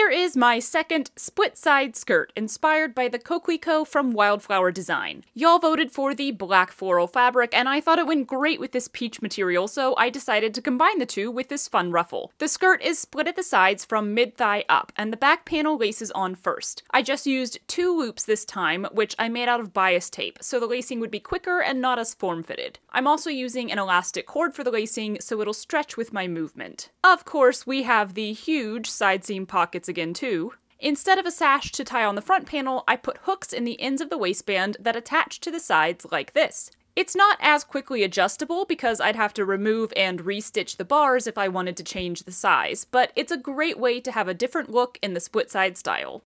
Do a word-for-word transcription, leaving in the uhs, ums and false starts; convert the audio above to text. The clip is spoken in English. Here is my second split-side skirt, inspired by the Coquelicot from Wildflower Design. Y'all voted for the black floral fabric, and I thought it went great with this peach material, so I decided to combine the two with this fun ruffle. The skirt is split at the sides from mid-thigh up, and the back panel laces on first. I just used two loops this time, which I made out of bias tape, so the lacing would be quicker and not as form-fitted. I'm also using an elastic cord for the lacing, so it'll stretch with my movement. Of course, we have the huge side seam pockets again too. Instead of a sash to tie on the front panel, I put hooks in the ends of the waistband that attach to the sides like this. It's not as quickly adjustable because I'd have to remove and restitch the bars if I wanted to change the size, but it's a great way to have a different look in the split-side style.